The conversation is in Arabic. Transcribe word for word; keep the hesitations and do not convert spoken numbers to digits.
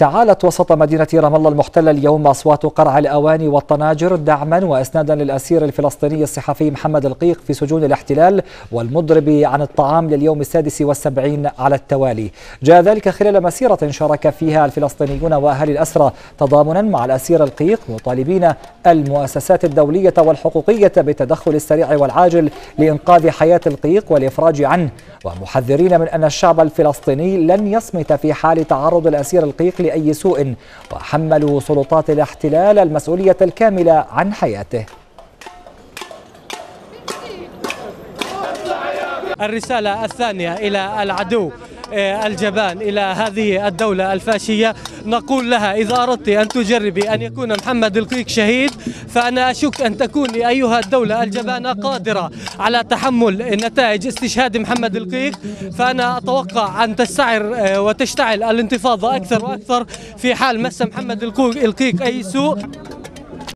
تعالت وسط مدينة رام الله المحتلة اليوم أصوات قرع الأواني والطناجر دعما وإسنادا للأسير الفلسطيني الصحفي محمد القيق في سجون الاحتلال والمضرب عن الطعام لليوم السادس والسبعين على التوالي. جاء ذلك خلال مسيرة شارك فيها الفلسطينيون وأهالي الأسرى تضامنا مع الأسير القيق، مطالبين المؤسسات الدولية والحقوقية بالتدخل السريع والعاجل لإنقاذ حياة القيق والإفراج عنه، ومحذرين من أن الشعب الفلسطيني لن يصمت في حال تعرض الأسير القيق أي سوء، وحملوا سلطات الاحتلال المسؤولية الكاملة عن حياته. الرسالة الثانية إلى العدو الجبان، إلى هذه الدولة الفاشية، نقول لها: إذا أردت أن تجربي أن يكون محمد القيق شهيد، فأنا أشك أن تكون أيها الدولة الجبانة قادرة على تحمل نتائج استشهاد محمد القيق. فأنا أتوقع أن تستعر وتشتعل الانتفاضة أكثر وأكثر في حال مس محمد القيق أي سوء.